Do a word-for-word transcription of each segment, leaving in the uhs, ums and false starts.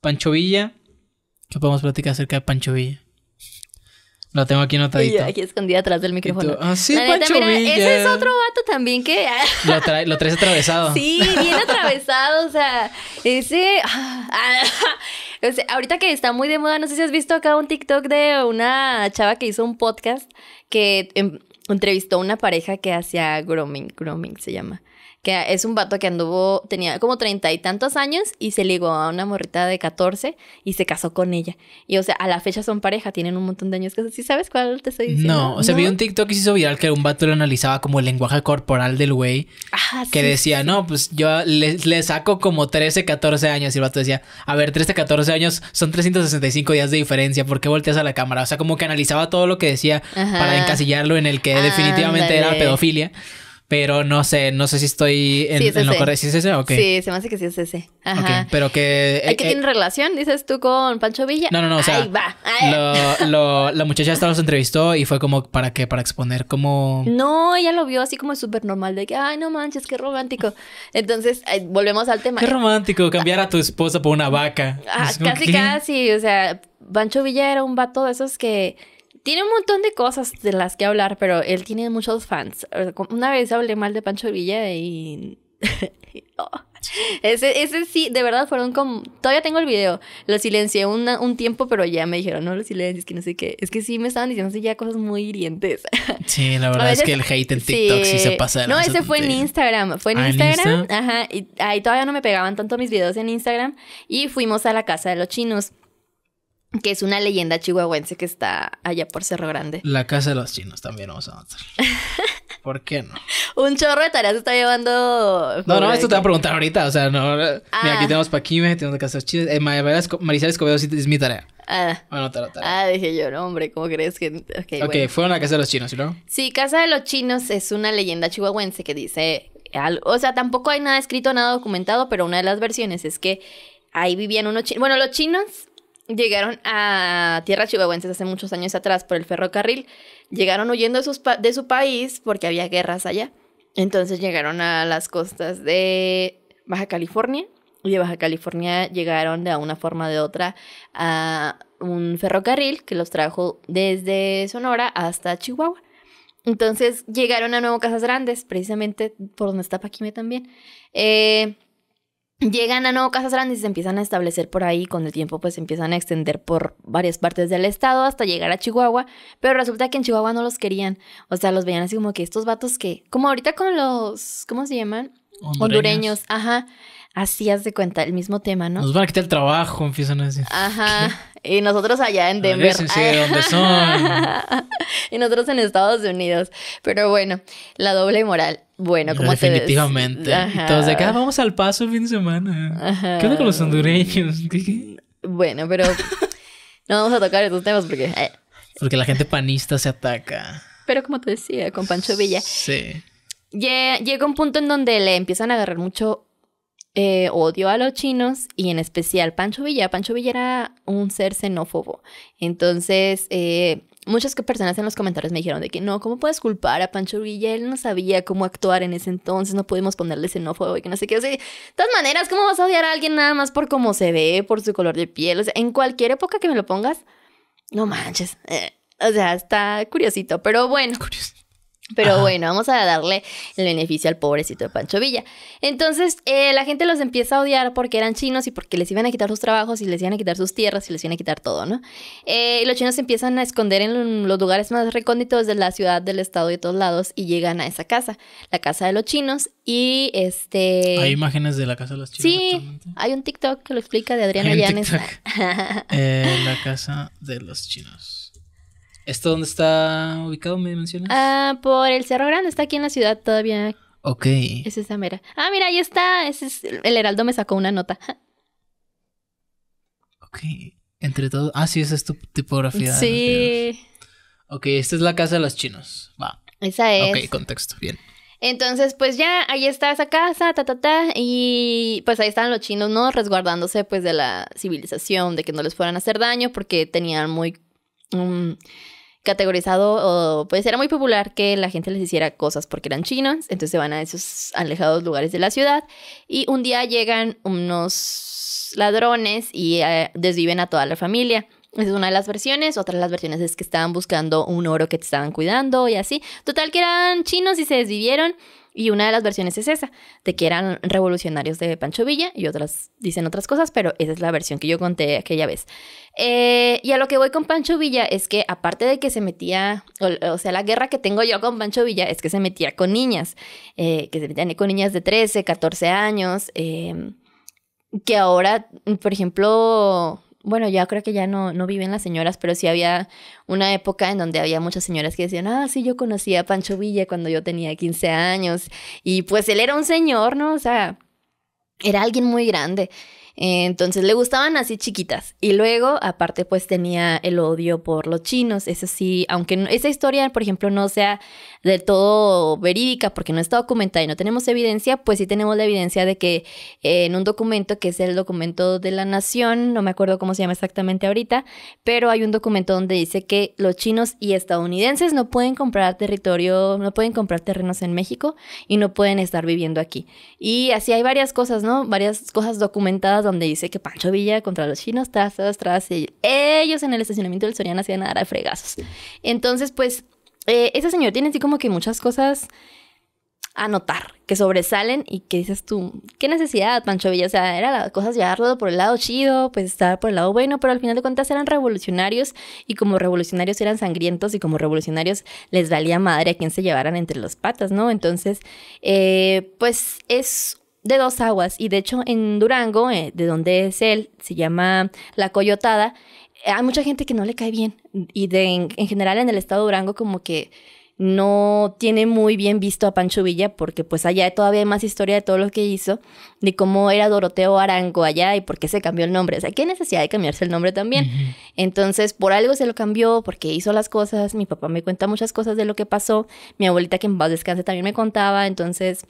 Pancho Villa. ¿Qué podemos platicar acerca de Pancho Villa? La tengo aquí anotadita. Y yo aquí escondida atrás del micrófono. Ah, sí, la Pancho neta, mira, Villa. Ese es otro vato también que... lo, trae, lo traes atravesado. Sí, bien atravesado. O sea, ese... o sea, ahorita que está muy de moda, no sé si has visto acá un TikTok de una chava que hizo un podcast que en, entrevistó a una pareja que hacía grooming. Grooming se llama. Que es un vato que anduvo, tenía como treinta y tantos años y se ligó a una morrita de catorce y se casó con ella. Y, o sea, a la fecha son pareja, tienen un montón de años. ¿Sí sabes cuál te estoy diciendo? No, o sea, ¿no? Vi un TikTok que se hizo viral que un vato lo analizaba como el lenguaje corporal del güey. Ah, que sí, decía, sí. No, pues yo le, le saco como trece, catorce años. Y el vato decía, a ver, trece, catorce años son trescientos sesenta y cinco días de diferencia. ¿Por qué volteas a la cámara? O sea, como que analizaba todo lo que decía. Ajá. Para encasillarlo en el que ah, definitivamente dale. Era pedofilia. Pero no sé, no sé si estoy en, sí, es en lo correcto. ¿Sí es ese o qué? Sí, se me hace que sí es ese. Ajá. Okay, pero que... ¿Hay eh, que eh, tiene relación, dices tú, con Pancho Villa? No, no, no, o sea... Ahí va. Lo, lo, la muchacha esta los entrevistó y fue como, ¿para qué? Para exponer como... No, ella lo vio así como súper normal, de que, ay, no manches, qué romántico. Entonces, eh, volvemos al tema. Qué romántico, cambiar a tu esposa por una vaca. Ah, como, casi, ¿qué? Casi, o sea, Pancho Villa era un vato de esos que... Tiene un montón de cosas de las que hablar, pero él tiene muchos fans. Una vez hablé mal de Pancho Villa y... oh. ese, ese sí, de verdad fueron como... Todavía tengo el video. Lo silencié una, un tiempo, pero ya me dijeron, no lo silencies, que no sé qué. Es que sí me estaban diciendo así ya cosas muy hirientes. Sí, la verdad veces, es que el hate en TikTok sí, sí se pasa. De no, ese fue en Instagram. Fue en ah, Instagram. Insta? Ajá. Y ahí todavía no me pegaban tanto mis videos en Instagram. Y fuimos a la Casa de los Chinos, que es una leyenda chihuahuense que está allá por Cerro Grande. La Casa de los Chinos también vamos a notar. ¿Por qué no? Un chorro de tareas está llevando... No, no, esto que... te va a preguntar ahorita. O sea, no... Ah. Mira, aquí tenemos Paquime, tenemos la Casa de los Chinos. Eh, Marisela Escobedo es mi tarea. Ah. Voy a anotar la tarea. Ah, dije yo, no, hombre, ¿cómo crees que...? Ok, okay, bueno. Fueron a la Casa de los Chinos, ¿no? Sí, Casa de los Chinos es una leyenda chihuahuense que dice... O sea, tampoco hay nada escrito, nada documentado, pero una de las versiones es que ahí vivían unos chinos... Bueno, los chinos... Llegaron a tierras chihuahuenses hace muchos años atrás por el ferrocarril. Llegaron huyendo de, sus pa de su país porque había guerras allá. Entonces llegaron a las costas de Baja California. Y de Baja California llegaron de una forma de otra a un ferrocarril que los trajo desde Sonora hasta Chihuahua. Entonces llegaron a Nuevo Casas Grandes, precisamente por donde está Paquime también. Eh... Llegan a Nuevo Casas Grandes y se empiezan a establecer por ahí. Con el tiempo pues se empiezan a extender por varias partes del estado hasta llegar a Chihuahua. Pero resulta que en Chihuahua no los querían. O sea, los veían así como que estos vatos que... Como ahorita con los... ¿Cómo se llaman? Hondureños. Hondureños. Ajá. Así haz de cuenta, el mismo tema, ¿no? Nos van a quitar el trabajo, empiezan a decir. Ajá. ¿Qué? Y nosotros allá en Denver. ¿De dónde son? Y nosotros en Estados Unidos. Pero bueno, la doble moral. Bueno, como te definitivamente. Entonces, de acá vamos al paso el fin de semana. Ajá. ¿Qué onda con los hondureños? ¿Qué? Bueno, pero no vamos a tocar estos temas porque... Porque la gente panista se ataca. Pero como te decía, con Pancho Villa. Sí. Llega un punto en donde le empiezan a agarrar mucho... Eh, odio a los chinos y en especial Pancho Villa. Pancho Villa era un ser xenófobo. Entonces, eh, muchas personas en los comentarios me dijeron de que no, ¿cómo puedes culpar a Pancho Villa? Él no sabía cómo actuar en ese entonces, no pudimos ponerle xenófobo y que no sé qué. O sea, de todas maneras, ¿cómo vas a odiar a alguien nada más por cómo se ve, por su color de piel? O sea, en cualquier época que me lo pongas, no manches. Eh, o sea, está curiosito, pero bueno. Curioso. Pero ajá, bueno, vamos a darle el beneficio al pobrecito de Pancho Villa. Entonces, eh, la gente los empieza a odiar porque eran chinos y porque les iban a quitar sus trabajos y les iban a quitar sus tierras y les iban a quitar todo, ¿no? Eh, los chinos se empiezan a esconder en los lugares más recónditos de la ciudad, del estado y de todos lados y llegan a esa casa, la Casa de los Chinos. Y este... ¿Hay imágenes de la Casa de los Chinos? Sí, hay un TikTok que lo explica de Adriana Llanes. eh, la Casa de los Chinos. ¿Esto dónde está ubicado, me mencionas? Ah, por el Cerro Grande, está aquí en la ciudad todavía. Ok. Es esa mera. Ah, mira, ahí está. Ese es... El Heraldo me sacó una nota. Ok. Entre todos... Ah, sí, esa es tu tipografía. Sí. Ok, esta es la Casa de los Chinos. Va. Esa es. Ok, contexto, bien. Entonces, pues ya, ahí está esa casa, ta, ta, ta, y pues ahí estaban los chinos, ¿no? Resguardándose, pues, de la civilización, de que no les fueran a hacer daño, porque tenían muy... Um, categorizado, o, pues era muy popular que la gente les hiciera cosas porque eran chinos, entonces se van a esos alejados lugares de la ciudad y un día llegan unos ladrones y eh, desviven a toda la familia. Esa es una de las versiones. Otra de las versiones es que estaban buscando un oro que te estaban cuidando y así. Total que eran chinos y se desvivieron. Y una de las versiones es esa, de que eran revolucionarios de Pancho Villa y otras dicen otras cosas, pero esa es la versión que yo conté aquella vez. Eh, y a lo que voy con Pancho Villa es que aparte de que se metía, o, o sea, la guerra que tengo yo con Pancho Villa es que se metía con niñas, eh, que se metían con niñas de trece, catorce años, eh, que ahora, por ejemplo... Bueno, ya creo que ya no, no viven las señoras, pero sí había una época en donde había muchas señoras que decían, ah, sí, yo conocí a Pancho Villa cuando yo tenía quince años. Y pues él era un señor, ¿no? O sea, era alguien muy grande. Entonces le gustaban así chiquitas. Y luego, aparte, pues tenía el odio por los chinos. Eso sí, aunque esa historia, por ejemplo, no sea del todo verídica porque no está documentada y no tenemos evidencia, pues sí tenemos la evidencia de que eh, en un documento que es el documento de la nación, no me acuerdo cómo se llama exactamente ahorita, pero hay un documento donde dice que los chinos y estadounidenses no pueden comprar territorio, no pueden comprar terrenos en México y no pueden estar viviendo aquí. Y así hay varias cosas, ¿no? Varias cosas documentadas donde dice que Pancho Villa contra los chinos, tras, tras, tras, y ellos en el estacionamiento del Soriana hacían nada de fregazos. Entonces, pues... Eh, ese señor tiene así como que muchas cosas a notar, que sobresalen y que dices tú, qué necesidad, Pancho Villa. O sea, era las cosas llevarlo por el lado chido, pues estar por el lado bueno, pero al final de cuentas eran revolucionarios y como revolucionarios eran sangrientos y como revolucionarios les valía madre a quien se llevaran entre las patas, ¿no? Entonces, eh, pues es de dos aguas y de hecho en Durango, eh, de donde es él, se llama La Coyotada. Hay mucha gente que no le cae bien y de, en, en general en el estado de Durango como que no tiene muy bien visto a Pancho Villa porque pues allá todavía hay más historia de todo lo que hizo, de cómo era Doroteo Arango allá y por qué se cambió el nombre. O sea, qué necesidad de cambiarse el nombre también. Uh-huh. Entonces, por algo se lo cambió, porque hizo las cosas. Mi papá me cuenta muchas cosas de lo que pasó. Mi abuelita, que en paz descanse, también me contaba. Entonces...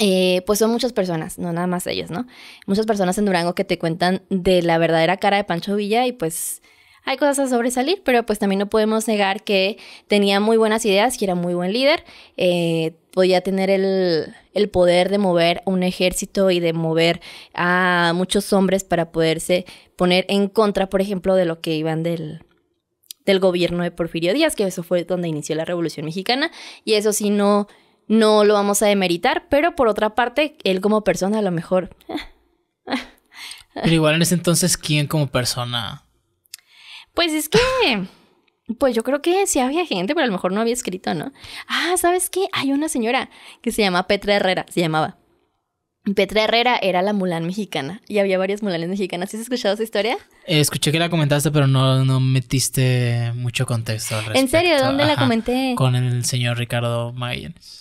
Eh, pues son muchas personas, no nada más ellos, ¿no? Muchas personas en Durango que te cuentan de la verdadera cara de Pancho Villa y pues hay cosas a sobresalir, pero pues también no podemos negar que tenía muy buenas ideas, que era muy buen líder, eh, podía tener el, el poder de mover un ejército y de mover a muchos hombres para poderse poner en contra, por ejemplo, de lo que iban del... del gobierno de Porfirio Díaz, que eso fue donde inició la Revolución Mexicana, y eso sí no... No lo vamos a demeritar, pero por otra parte, él como persona a lo mejor... Pero igual en ese entonces, ¿quién como persona? Pues es que... Pues yo creo que sí había gente, pero a lo mejor no había escrito, ¿no? Ah, ¿sabes qué? Hay una señora que se llama Petra Herrera, se llamaba. Petra Herrera era la Mulán mexicana y había varias Mulanes mexicanas. ¿Sí has escuchado su historia? Eh, escuché que la comentaste, pero no, no metiste mucho contexto al respecto. ¿En serio? ¿Dónde Ajá, la comenté? Con el señor Ricardo Magallanes.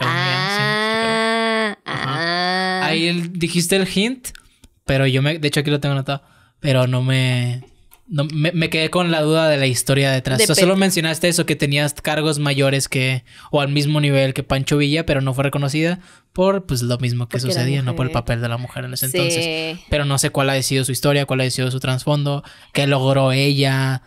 Ah, sí, ah, ahí el, dijiste el hint, pero yo me... De hecho aquí lo tengo anotado, pero no me... No, me, me quedé con la duda de la historia detrás. De o sea, solo mencionaste eso, que tenías cargos mayores que... O al mismo nivel que Pancho Villa, pero no fue reconocida por pues lo mismo que porque sucedía, no por el papel de la mujer en ese sí. entonces. Pero no sé cuál ha sido su historia, cuál ha sido su trasfondo, qué logró ella...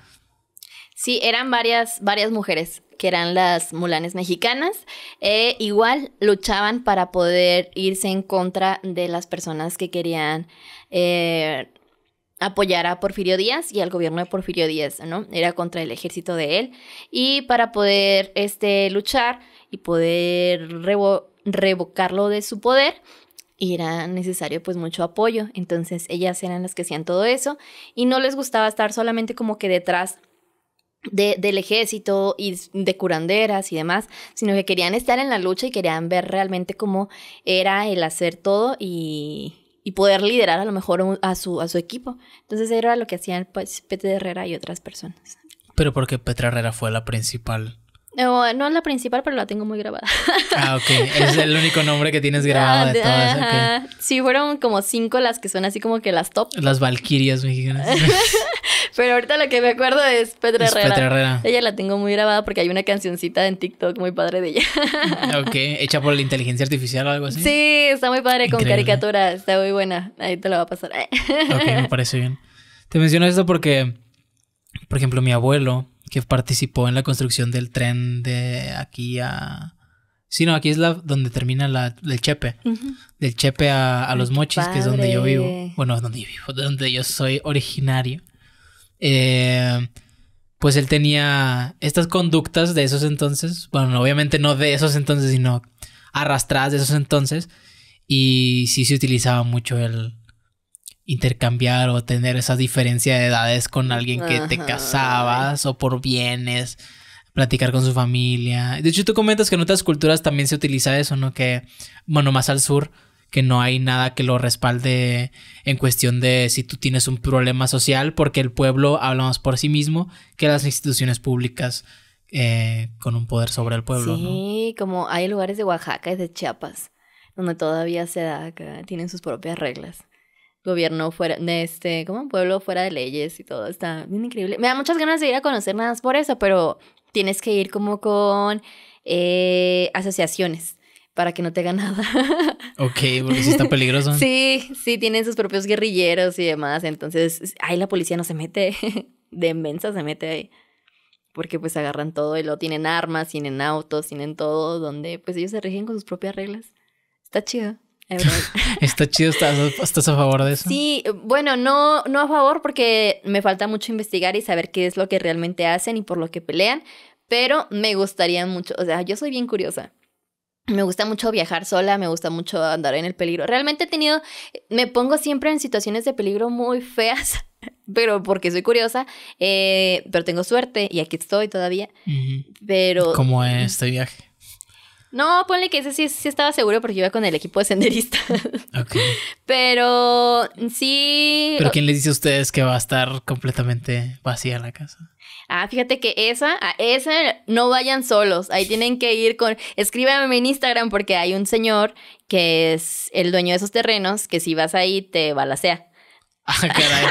Sí, eran varias, varias mujeres que eran las Mulanes mexicanas. Eh, igual luchaban para poder irse en contra de las personas que querían eh, apoyar a Porfirio Díaz y al gobierno de Porfirio Díaz, ¿no? Era contra el ejército de él. Y para poder este, luchar y poder revo- revocarlo de su poder... Y era necesario pues mucho apoyo. Entonces ellas eran las que hacían todo eso. Y no les gustaba estar solamente como que detrás... De, del ejército y de curanderas y demás, sino que querían estar en la lucha y querían ver realmente cómo era el hacer todo y, y poder liderar a lo mejor a su, a su equipo. Entonces era lo que hacían pues, Petra Herrera y otras personas. Pero porque Petra Herrera fue la principal... No, no es la principal, pero la tengo muy grabada. Ah, ok. Es el único nombre que tienes grabado de todas. Okay. Sí, fueron como cinco las que son así como que las top. Las valquirias mexicanas. Pero ahorita lo que me acuerdo es Petra Herrera. Petra Herrera. Ella la tengo muy grabada porque hay una cancioncita en TikTok muy padre de ella. Ok. ¿Hecha por la inteligencia artificial o algo así? Sí, está muy padre. Increíble. Con caricatura. Está muy buena. Ahí te la va a pasar. Ok, me parece bien. Te menciono esto porque, por ejemplo, mi abuelo... que participó en la construcción del tren de aquí a... Sí, no, aquí es la donde termina la, el Chepe. Uh-huh. Del Chepe a, a los Mochis, padre. Que es donde yo vivo. Bueno, es donde yo vivo, donde yo soy originario. Eh, pues él tenía estas conductas de esos entonces. Bueno, obviamente no de esos entonces, sino arrastradas de esos entonces. Y sí se utilizaba mucho el intercambiar o tener esa diferencia de edades con alguien que, ajá, te casabas o por bienes, platicar con su familia. De hecho, tú comentas que en otras culturas también se utiliza eso, ¿no? Que, bueno, más al sur, que no hay nada que lo respalde en cuestión de si tú tienes un problema social, porque el pueblo habla más por sí mismo que las instituciones públicas eh, con un poder sobre el pueblo, sí, ¿no? Sí, como hay lugares de Oaxaca y de Chiapas donde todavía se da acá, tienen sus propias reglas. Gobierno fuera de este, como un pueblo fuera de leyes y todo, está bien increíble. Me da muchas ganas de ir a conocer nada más por eso, pero tienes que ir como con eh, asociaciones para que no te hagan nada. Ok, porque sí está peligroso. Sí, sí, tienen sus propios guerrilleros y demás, entonces ahí la policía no se mete, de inmensa se mete ahí, porque pues agarran todo y luego tienen armas, tienen autos, tienen todo, donde pues ellos se rigen con sus propias reglas. Está chido. Está chido, ¿estás, ¿estás a favor de eso? Sí, bueno, no, no a favor porque me falta mucho investigar y saber qué es lo que realmente hacen y por lo que pelean, pero me gustaría mucho, o sea, yo soy bien curiosa. Me gusta mucho viajar sola, me gusta mucho andar en el peligro. Realmente he tenido, me pongo siempre en situaciones de peligro muy feas, pero porque soy curiosa, eh, pero tengo suerte y aquí estoy todavía. Uh-huh. Pero ¿cómo es este viaje? No, ponle que ese sí, sí estaba seguro porque yo iba con el equipo de senderistas. Okay. Pero sí... ¿Pero quién les dice a ustedes que va a estar completamente vacía la casa? Ah, fíjate que esa, a esa no vayan solos. Ahí tienen que ir con... Escríbame en Instagram porque hay un señor que es el dueño de esos terrenos que si vas ahí te balacea. Ah, caray.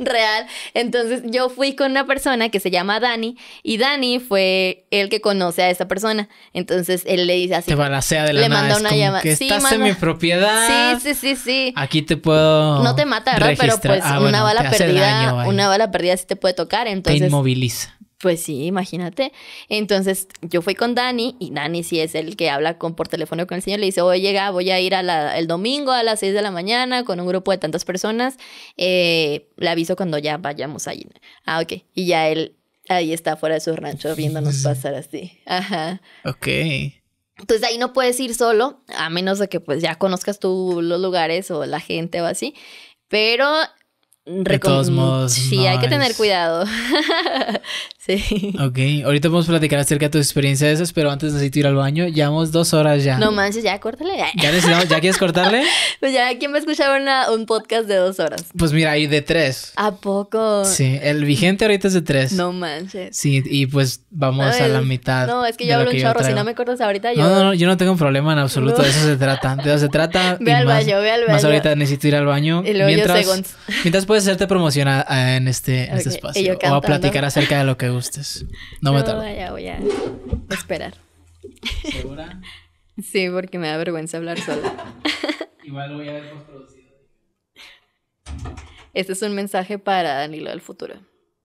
Real. Entonces yo fui con una persona que se llama Dani y Dani fue el que conoce a esa persona. Entonces él le dice así. Te balacea de la nada. Le manda una llamada. Que estás, sí, manda... en mi propiedad. Sí, sí, sí, sí. Aquí te puedo. No te mata, ¿verdad? Registrar. Pero pues ah, una bueno, bala perdida, daño, una bala perdida sí te puede tocar. Entonces te inmoviliza. Pues sí, imagínate. Entonces yo fui con Dani y Dani sí es el que habla con, por teléfono con el señor. Le dice, oye, llega, voy a ir a la, el domingo a las seis de la mañana con un grupo de tantas personas. Eh, le aviso cuando ya vayamos allí. Ah, ok. Y ya él ahí está fuera de su rancho viéndonos pasar así. Ajá. Ok. Entonces ahí no puedes ir solo, a menos de que pues ya conozcas tú los lugares o la gente o así. Pero... De todos modos, sí, no hay es... que tener cuidado. Sí. Ok, ahorita vamos a platicar acerca de tus experiencias de esas, pero antes necesito ir al baño. Llevamos dos horas ya. No manches, ya córtale. ¿Ya, necesitamos, ¿ya quieres cortarle? Pues ya, ¿quién va a escuchar una, un podcast de dos horas? Pues mira, hay de tres. ¿A poco? Sí, el vigente ahorita es de tres. No manches. Sí, y pues vamos no, a la mitad. No, es que yo hablo un chorro, si no me cortas ahorita yo... No, no, no, yo no tengo un problema en absoluto, no. De eso se trata. De eso se trata. Ve al más, baño, ve al baño. Más ahorita necesito ir al baño. Y luego mientras, yo mientras puedes hacerte promoción a, a, en, este, en okay. este espacio. O a platicar acerca de lo que gustes. No, no me tardo. Ya voy a esperar. ¿Segura? Sí, porque me da vergüenza hablar sola. Igual lo voy a ver postproducido. Este es un mensaje para Danilo del futuro.